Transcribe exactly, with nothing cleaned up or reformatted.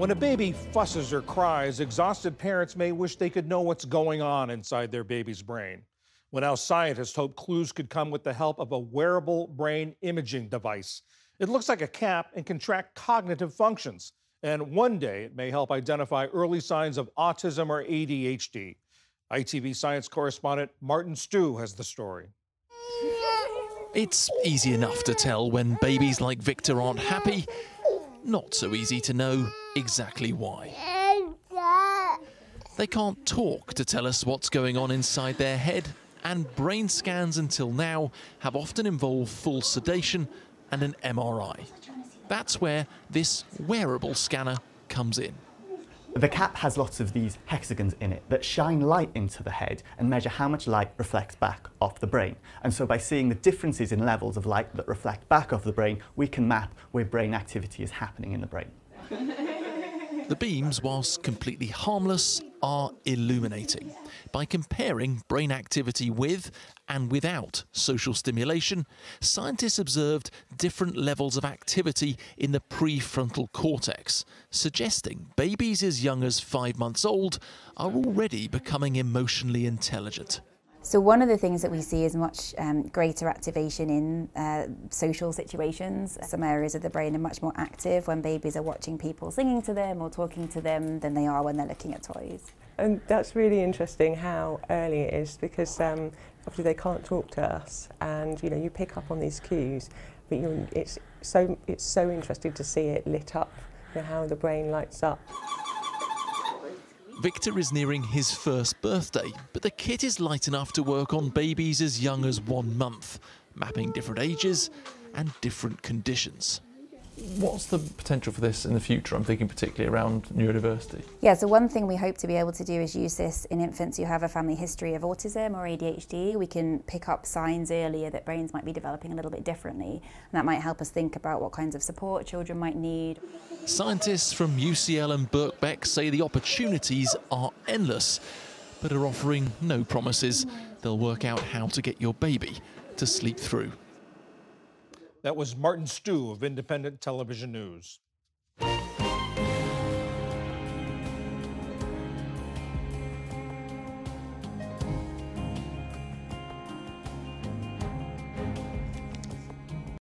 When a baby fusses or cries, exhausted parents may wish they could know what's going on inside their baby's brain. Well, now scientists hope clues could come with the help of a wearable brain imaging device. It looks like a cap and can track cognitive functions. And one day, it may help identify early signs of autism or A D H D. I T V science correspondent Martin Stew has the story. It's easy enough to tell when babies like Victor aren't happy. Not so easy to know exactly why. They can't talk to tell us what's going on inside their head, and brain scans until now have often involved full sedation and an M R I. That's where this wearable scanner comes in. The cap has lots of these hexagons in it that shine light into the head and measure how much light reflects back off the brain. And so by seeing the differences in levels of light that reflect back off the brain, we can map where brain activity is happening in the brain. The beams, whilst completely harmless, are illuminating. By comparing brain activity with and without social stimulation, scientists observed different levels of activity in the prefrontal cortex, suggesting babies as young as five months old are already becoming emotionally intelligent. So one of the things that we see is much um, greater activation in uh, social situations. Some areas of the brain are much more active when babies are watching people singing to them or talking to them than they are when they're looking at toys. And that's really interesting how early it is, because um, obviously they can't talk to us, and you know you pick up on these cues, but you, it's so it's so interesting to see it lit up, you know, how the brain lights up. Victor is nearing his first birthday, but the kit is light enough to work on babies as young as one month, mapping different ages and different conditions. What's the potential for this in the future? I'm thinking particularly around neurodiversity. Yeah, so one thing we hope to be able to do is use this in infants who have a family history of autism or A D H D. We can pick up signs earlier that brains might be developing a little bit differently, and that might help us think about what kinds of support children might need. Scientists from U C L and Birkbeck say the opportunities are endless, but are offering no promises. They'll work out how to get your baby to sleep through. That was Martin Stew of Independent Television News.